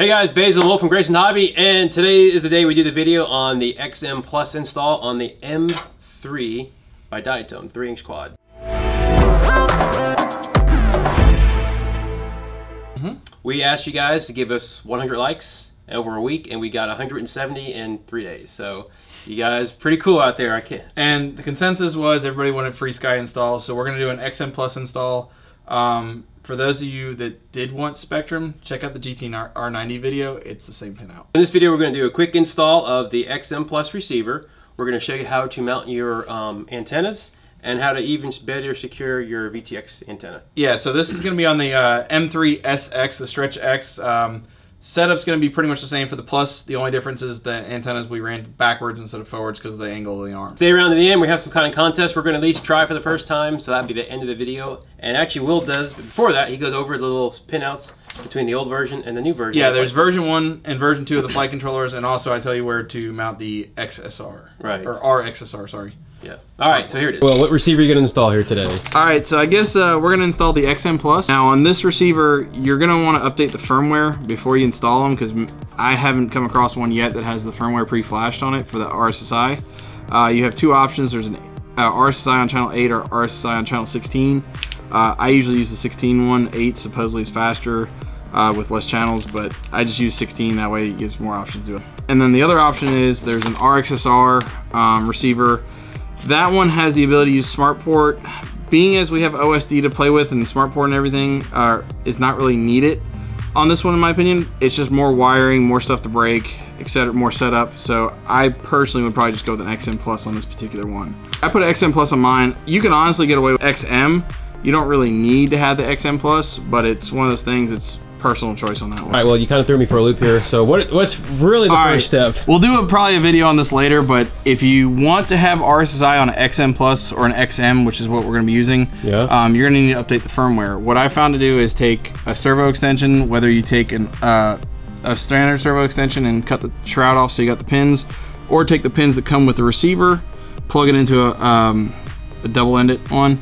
Hey guys, Basil Wolf from Grayson Hobby, and today is the day we do the video on the XM Plus install on the M3 by Diatone 3-inch quad. We asked you guys to give us 100 likes over a week, and we got 170 in 3 days. So you guys, pretty cool out there, I can't. And the consensus was everybody wanted FrSky installs, so we're gonna do an XM Plus install. For those of you that did want Spectrum, check out the GT-R90 video. It's the same pinout. In this video, we're going to do a quick install of the XM Plus receiver. We're going to show you how to mount your antennas and how to even better secure your VTX antenna. Yeah, so this is going to be on the M3SX, the Stretch X. Setup's going to be pretty much the same for the Plus. The only difference is the antennas we ran backwards instead of forwards because of the angle of the arm. Stay around to the end. We have some kind of contest we're going to at least try for the first time, so that'll be the end of the video. And actually Will does, but before that he goes over the little pinouts between the old version and the new version. Yeah, there's version 1 and version 2 of the flight controllers, and also I tell you where to mount the XSR. Right. Or RXSR, sorry. Yeah. Alright, so here it is. Well, what receiver are you going to install here today? Alright, so I guess we're going to install the XM Plus. Now on this receiver, you're going to want to update the firmware before you install them, because I haven't come across one yet that has the firmware pre-flashed on it for the RSSI. You have two options. There's an RSSI on channel 8 or RSSI on channel 16. I usually use the 16 one. 8 supposedly is faster with less channels, but I just use 16. That way it gives more options to it. And then the other option is there's an RXSR receiver. That one has the ability to use smart port. Being as we have OSD to play with and the smart port and everything is not really needed on this one, in my opinion. It's just more wiring, more stuff to break, etc., more setup. So I personally would probably just go with an XM Plus on this particular one. I put an XM Plus on mine. You can honestly get away with XM. You don't really need to have the XM Plus, but it's one of those things. It's personal choice on that one. All right, well, you kind of threw me for a loop here. So what's really the first step? We'll do probably a video on this later, but if you want to have RSSI on an XM Plus or an XM, which is what we're going to be using, yeah. You're going to need to update the firmware. What I found to do is take a servo extension, whether you take a standard servo extension and cut the shroud off so you got the pins, or take the pins that come with the receiver, plug it into a double-ended one,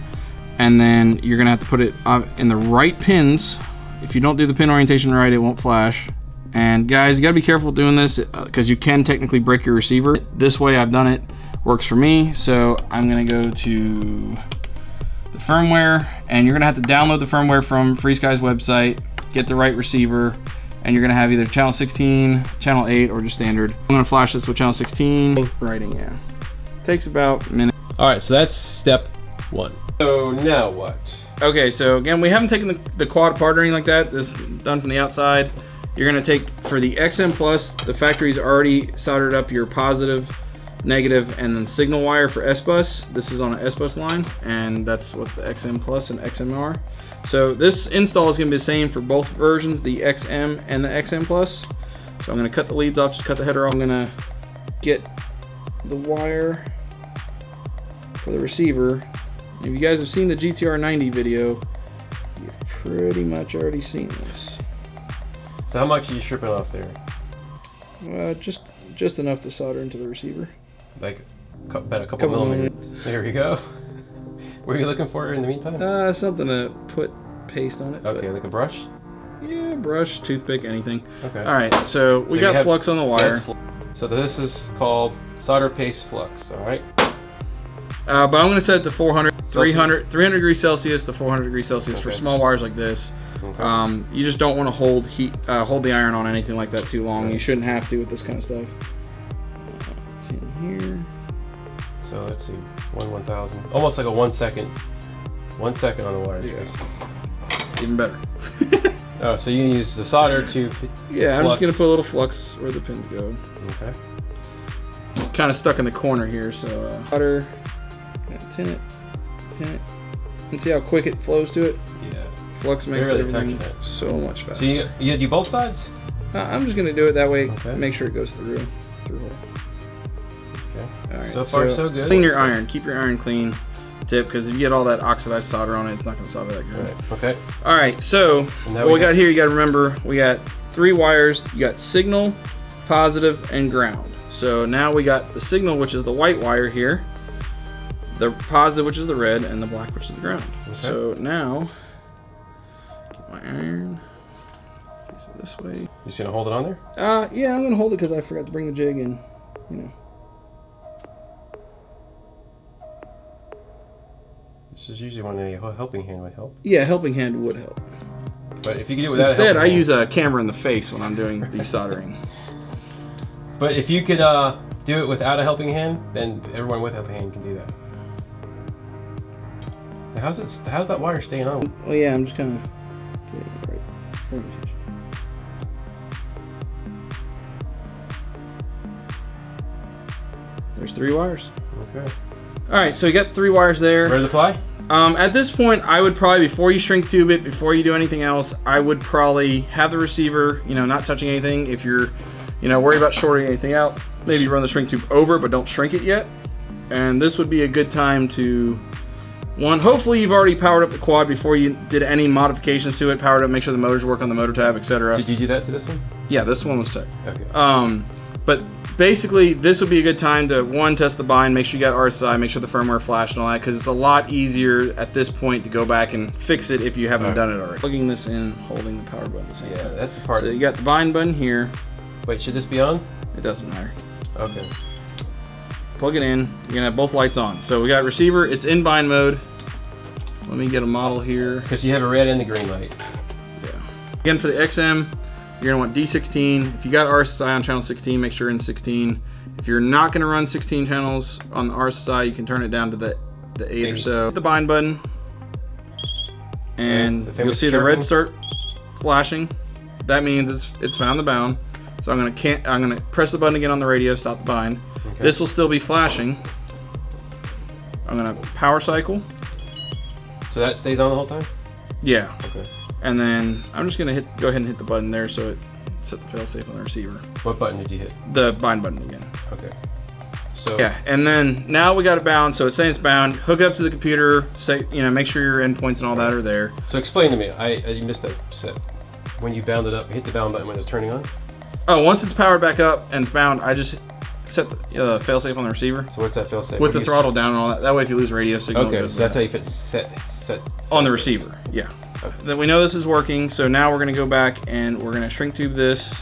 and then you're going to have to put it in the right pins. If you don't do the pin orientation right, it won't flash. And guys, you gotta be careful doing this because you can technically break your receiver. This way I've done it, works for me. So I'm gonna go to the firmware, and you're gonna have to download the firmware from FrSky's website, get the right receiver, and you're gonna have either channel 16, channel 8, or just standard. I'm gonna flash this with channel 16. Writing, yeah. Takes about a minute. All right, so that's step one. So now what? Okay, so again, we haven't taken the quad apart or anything like that. This is done from the outside. You're gonna take, for the XM Plus, the factory's already soldered up your positive, negative, and then signal wire for S-Bus. This is on an S-Bus line, and that's what the XM Plus and XM are. So this install is gonna be the same for both versions, the XM and the XM Plus. So I'm gonna cut the leads off, just cut the header off. I'm gonna get the wire for the receiver. If you guys have seen the GT-R90 video, you've pretty much already seen this. So how much are you stripping off there? Just enough to solder into the receiver. Like about a couple millimeters. There you go. What are you looking for in the meantime? Something to put paste on it. Okay, like a brush? Yeah, brush, toothpick, anything. Okay. All right, so we got flux on the wire. So this is called solder paste flux, all right? But I'm gonna set it to 300 degrees Celsius to 400 degrees Celsius, okay, for small wires like this. Okay. You just don't want to hold the iron on anything like that too long. You shouldn't have to with this kind of stuff. Here. So let's see, 1/1000, almost like a 1 second. 1 second on the wire. Yes. Yeah. Even better. Oh, so you use the solder to. Yeah, flux. I'm just gonna put a little flux where the pins go. Okay. Kind of stuck in the corner here, so solder. Tin it, and see how quick it flows to it. Yeah, flux makes everything so much faster. So you do both sides? I'm just gonna do it that way. Okay. Make sure it goes through hole. Okay. All right. So far, so good. Clean your iron. Keep your iron clean, tip, because if you get all that oxidized solder on it, it's not gonna solder that good. Right. Okay. All right. So what we got here, you gotta remember, we got 3 wires. You got signal, positive, and ground. So now we got the signal, which is the white wire here. The positive, which is the red, and the black, which is the ground. Okay. So now, get my iron. this way. You just gonna hold it on there? Yeah, I'm gonna hold it because I forgot to bring the jig in, you know. This is usually when a helping hand would help. Yeah, a helping hand would help. But if you could do it without instead, I use a camera in the face when I'm doing desoldering. But if you could do it without a helping hand, then everyone with a helping hand can do that. Now how's that wire staying on? Oh yeah, I'm just kind of getting it right. There's three wires. Okay. All right, so we got three wires there. Ready to fly? At this point, I would probably, before you shrink tube it, before you do anything else, I would probably have the receiver, you know, not touching anything. If you're, you know, worried about shorting anything out, maybe run the shrink tube over, but don't shrink it yet. And this would be a good time to, one, hopefully you've already powered up the quad before you did any modifications to it, powered up, make sure the motors work on the motor tab, etc. Did you do that to this one? Yeah, this one was tech. Okay. But basically, this would be a good time to, one, test the bind, make sure you got RSSI, make sure the firmware flashed and all that, because it's a lot easier at this point to go back and fix it if you haven't done it already. Plugging this in, holding the power button. Yeah, that's the part. So you got the bind button here. Wait, should this be on? It doesn't matter. Okay. Plug it in, you're gonna have both lights on. So we got receiver, it's in bind mode. Let me get a model here. Because you have a red and a green light. Yeah. Again, for the XM, you're gonna want D16. If you got RSSI on channel 16, make sure in 16. If you're not gonna run 16 channels on the RSSI, you can turn it down to the 8 or so. Hit the bind button, and you'll see the red start flashing. That means it's found the bound. So I'm gonna press the button again on the radio, stop the bind. Okay. This will still be flashing. I'm gonna power cycle. So that stays on the whole time? Yeah. Okay. And then I'm just gonna go ahead and hit the button there so it set the failsafe on the receiver. What button did you hit? The bind button again. Okay. So yeah, and then now we got it bound, so it's saying it's bound. Hook up to the computer, say, you know, make sure your endpoints and all that are there. So explain to me, I missed that set. When you bound it up, hit the bound button when it's turning on? Oh, once it's powered back up and it's bound, I just set the failsafe on the receiver. So what's that failsafe? With the throttle down and all that. That way if you lose radio signal. Okay, so that's how you fit set on the receiver, yeah. Okay. We know this is working, so now we're gonna go back and we're gonna shrink tube this. Is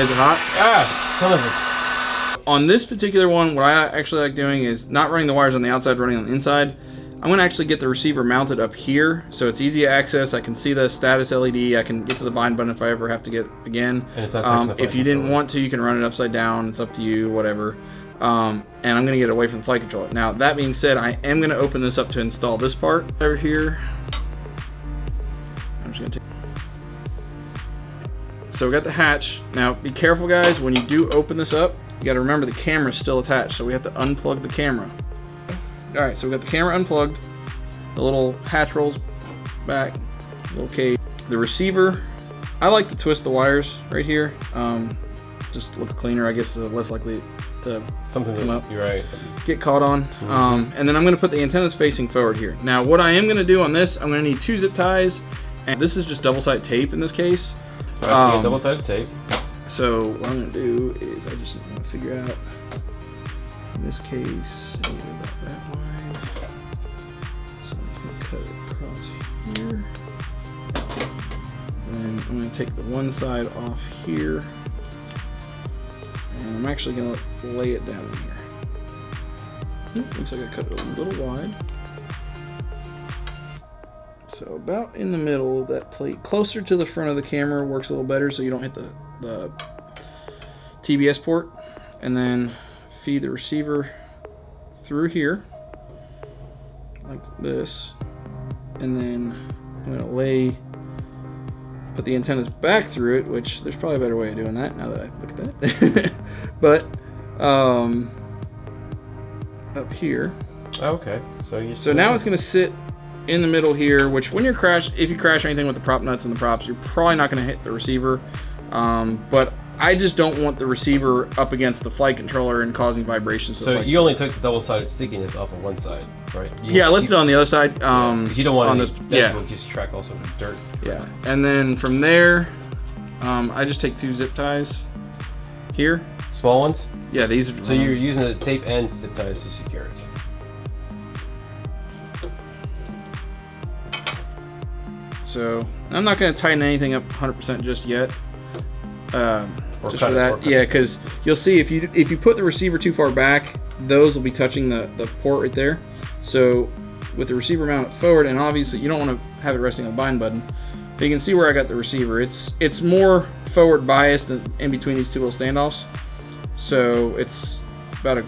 it hot? Ah, son of a... On this particular one, what I actually like doing is not running the wires on the outside, running on the inside. I'm gonna actually get the receiver mounted up here, so it's easy to access. I can see the status LED. I can get to the bind button if I ever have to get again. And it's not if you didn't want to, you can run it upside down. It's up to you, whatever. And I'm gonna get away from the flight controller. Now, that being said, I am gonna open this up to install this part over here. I'm just gonna take... So we got the hatch. Now, be careful, guys. When you do open this up, you gotta remember the camera's still attached, so we have to unplug the camera. All right, so we got the camera unplugged, the little hatch rolls back, little cage. The receiver, I like to twist the wires right here. Just look cleaner, I guess, less likely to come up, you're right, get caught on. Mm-hmm. And then I'm gonna put the antennas facing forward here. Now, what I am gonna do on this, I'm gonna need 2 zip ties, and this is just double-sided tape in this case. All right, so double-sided tape. So what I'm gonna do is I just want to figure out, in this case, about that one. Cut it across here. And I'm going to take the one side off here. And I'm actually going to lay it down here. Looks like I cut it a little wide. So about in the middle of that plate, closer to the front of the camera works a little better so you don't hit the TBS port. And then feed the receiver through here, like this. And then I'm gonna put the antennas back through it, which there's probably a better way of doing that now that I look at that. But up here. Okay. So now it's gonna sit in the middle here, which when you're if you crash anything with the prop nuts and the props, you're probably not gonna hit the receiver. But I just don't want the receiver up against the flight controller and causing vibrations. So you only took the double-sided stickiness off of one side, right? Yeah, I left it on the other side. You don't want on this. Yeah, just track also with dirt. Yeah, and then from there, I just take 2 zip ties here. Small ones? Yeah, these are. So you're using the tape and zip ties to secure it. So I'm not going to tighten anything up 100% just yet. Just for that, yeah, because you'll see if you put the receiver too far back, those will be touching the port right there. So with the receiver mounted forward, and obviously you don't want to have it resting on the bind button. But you can see where I got the receiver. It's more forward biased than in between these two little standoffs. So it's about a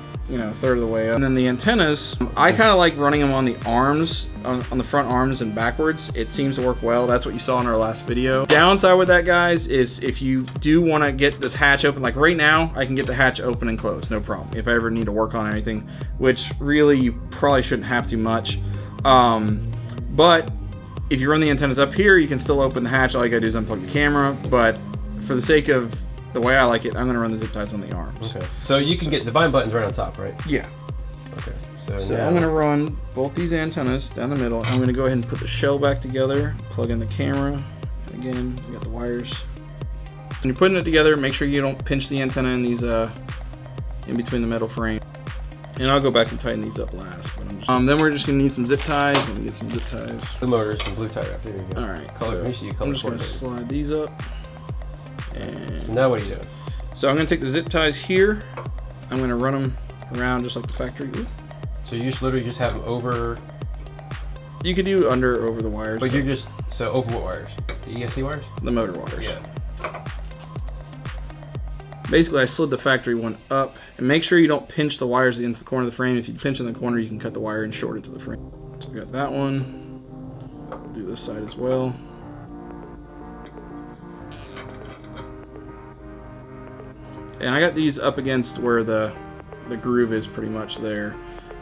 third of the way up. And then the antennas, I kind of like running them on the arms, on the front arms and backwards. It seems to work well. That's what you saw in our last video. Downside with that, guys, is if you do want to get this hatch open, like right now, I can get the hatch open and closed, no problem. If I ever need to work on anything, which really you probably shouldn't have too much. But if you run the antennas up here, you can still open the hatch. All you gotta do is unplug the camera. But for the sake of the way I like it, I'm gonna run the zip ties on the arms. Okay. So you can get the bind buttons right on top, right? Yeah. Okay. So now I'm gonna run both these antennas down the middle. I'm gonna go ahead and put the shell back together, plug in the camera. And again, you got the wires. When you're putting it together, make sure you don't pinch the antenna in these in between the metal frame. And I'll go back and tighten these up last. But I'm just, then we're just gonna need some zip ties. Let me get some zip ties. The motors, some blue tie wrap. There you go. All right. I'm just gonna slide these up. And so now what are you doing? So I'm gonna take the zip ties here. I'm gonna run them around just like the factory. Ooh. So you just literally just have them over. You could do under or over the wires. But you're just over what wires? The ESC wires? The motor wires. Yeah. Basically, I slid the factory one up, and make sure you don't pinch the wires against the corner of the frame. If you pinch in the corner, you can cut the wire and short it to the frame. So we got that one. We'll do this side as well. And I got these up against where the groove is pretty much there.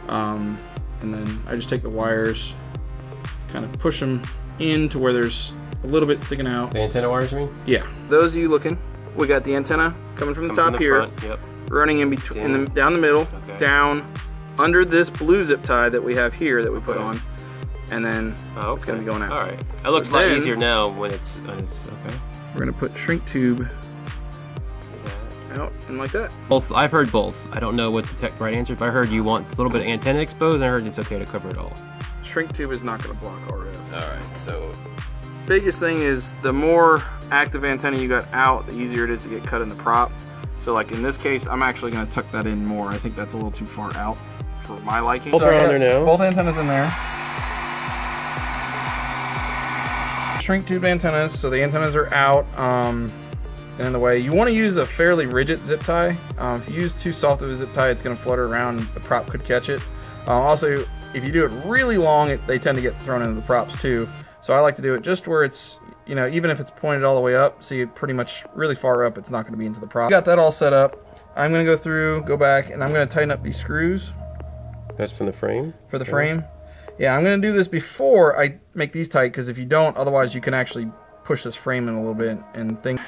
And then I just take the wires, kind of push them in to where there's a little bit sticking out. The antenna wires, you mean? Yeah. Those of you looking, we got the antenna coming from the top here, running in between, down the middle, down under this blue zip tie that we have here that we put on, and then it's gonna be going out. All right, it looks a lot easier now when it's okay. We're gonna put shrink tube out and like that. Both, I've heard both. I don't know what the right answer is, but I heard you want a little bit of antenna exposed, and I heard it's okay to cover it all. Shrink tube is not gonna block RF. All right, so. Biggest thing is the more active antenna you got out, the easier it is to get cut in the prop. So like in this case, I'm actually gonna tuck that in more. I think that's a little too far out for my liking. Both are on there now. Both antennas in there. Shrink tube antennas, so the antennas are out and in the way. You wanna use a fairly rigid zip tie. If you use too soft of a zip tie, it's gonna flutter around and the prop could catch it. Also, if you do it really long, they tend to get thrown into the props too. So I like to do it just where it's, even if it's pointed all the way up, so you pretty much really far up, it's not gonna be into the prop. Got that all set up. I'm gonna go through, go back, and I'm gonna tighten up these screws. That's from the frame? For the frame. Yeah, I'm gonna do this before I make these tight, because if you don't, otherwise you can actually push this frame in a little bit and think.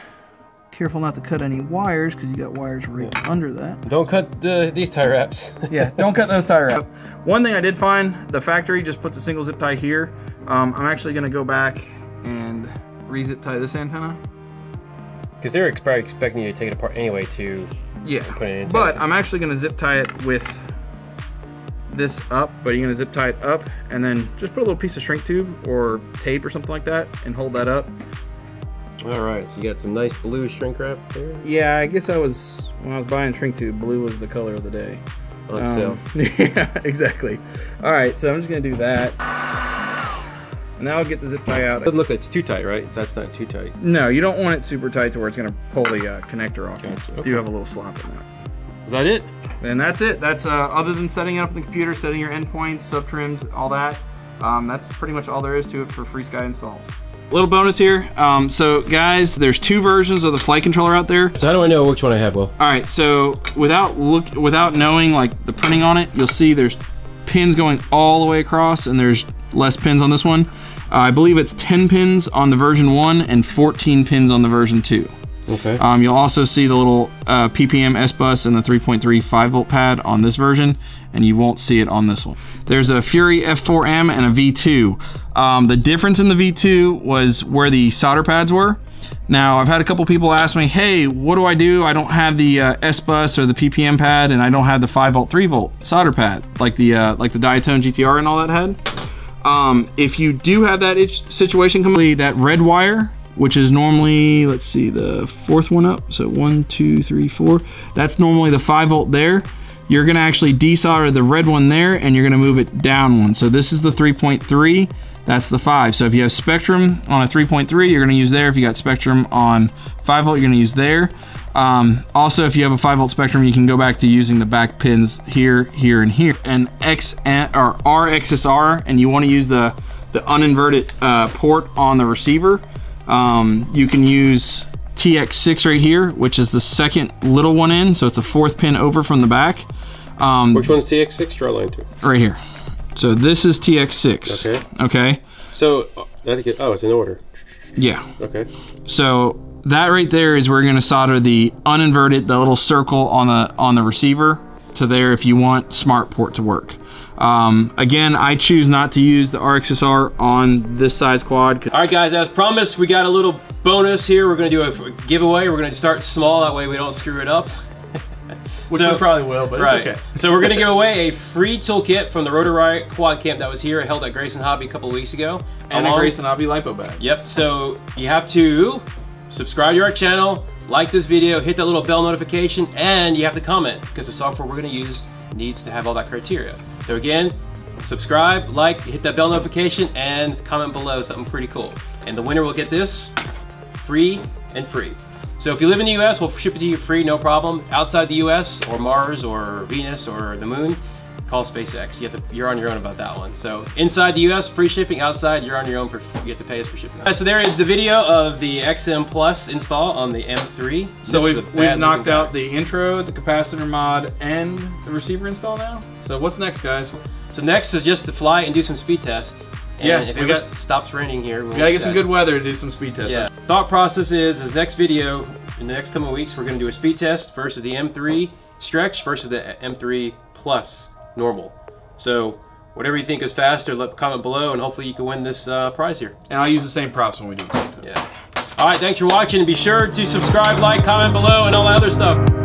Careful not to cut any wires, because you got wires right under that. Don't cut these tie wraps. Yeah, don't cut those tie wraps. One thing I did find, the factory just puts a single zip tie here. I'm actually gonna go back and re-zip tie this antenna. Because they're probably expecting you to take it apart anyway to put it in. But I'm actually gonna zip tie it with this up, but you're gonna zip tie it up and then just put a little piece of shrink tube or tape or something like that and hold that up. All right, so you got some nice blue shrink wrap there? Yeah, I guess when I was buying shrink tube, blue was the color of the day. Like so. Yeah, exactly. All right, so I'm just gonna do that. Now I'll get the zip tie out. But look, it's too tight, right? That's not too tight. No, you don't want it super tight to where it's gonna pull the connector off. Gotcha. Okay. You have a little slop in that. Is that it? And that's it. That's other than setting it up in the computer, setting your endpoints, subtrims, all that. That's pretty much all there is to it for FrSky installs. Little bonus here. So guys, there's two versions of the flight controller out there. So how do I know which one I have, Will? All right, so without knowing like the printing on it, you'll see there's pins going all the way across and there's less pins on this one. I believe it's 10 pins on the version 1 and 14 pins on the version 2. Okay. You'll also see the little PPM S-Bus and the 3.35 volt pad on this version, and you won't see it on this one. There's a Fury F4M and a V2. The difference in the V2 was where the solder pads were. Now, I've had a couple people ask me, hey, what do? I don't have the S-Bus or the PPM pad, and I don't have the 5 volt, 3 volt solder pad, like the Diatone GT-R and all that had. If you do have that situation, that red wire, which is normally, let's see, the fourth one up, so 1, 2, 3, 4, that's normally the 5 volt there. You're gonna actually desolder the red one there and you're gonna move it down one. So this is the 3.3, that's the 5. So if you have spectrum on a 3.3, you're gonna use there. If you got spectrum on 5 volt, you're gonna use there. Also, if you have a 5 volt spectrum, you can go back to using the back pins here, here, and here. And RXSR, and you wanna use the uninverted port on the receiver, you can use TX6 right here, which is the second little one in, so it's the fourth pin over from the back. Which one's TX6? Draw line to right here. So this is TX6. Okay. Okay. So I think it, oh, it's in order. Yeah. Okay. So that right there is where you're gonna solder the uninverted, the little circle on the receiver to there if you want smart port to work. Again, I choose not to use the RXSR on this size quad. All right, guys, as promised, we got a little bonus here. We're gonna do a giveaway. We're gonna start small, that way we don't screw it up. Which we probably will, but right. It's okay. So we're gonna give away a free toolkit from the Rotor Riot Quad Camp that was here, held at Grayson Hobby a couple of weeks ago. And a Grayson Hobby lipo bag. Yep, so you have to subscribe to our channel, like this video, hit that little bell notification, and you have to comment, because the software we're gonna use needs to have all that criteria. So again, subscribe, like, hit that bell notification, and comment below something pretty cool. And the winner will get this free and free. So if you live in the US, we'll ship it to you free, no problem. Outside the US, or Mars, or Venus, or the moon, call SpaceX. You have to, you're on your own about that one. So inside the US, free shipping. Outside, you're on your own, for, you have to pay us for shipping. All right, so there is the video of the XM Plus install on the M3. So we've knocked out the intro, the capacitor mod, and the receiver install now. So what's next, guys? So next is just to fly and do some speed tests. And yeah, if it stops raining here, we gotta get some good weather to do some speed tests. Yeah. Thought process is next video, in the next couple of weeks, we're gonna do a speed test versus the M3 Stretch versus the M3 Plus Normal. So whatever you think is faster, comment below, and hopefully you can win this prize here. And I'll use the same props when we do speed tests. Yeah. All right, thanks for watching, and be sure to subscribe, like, comment below, and all that other stuff.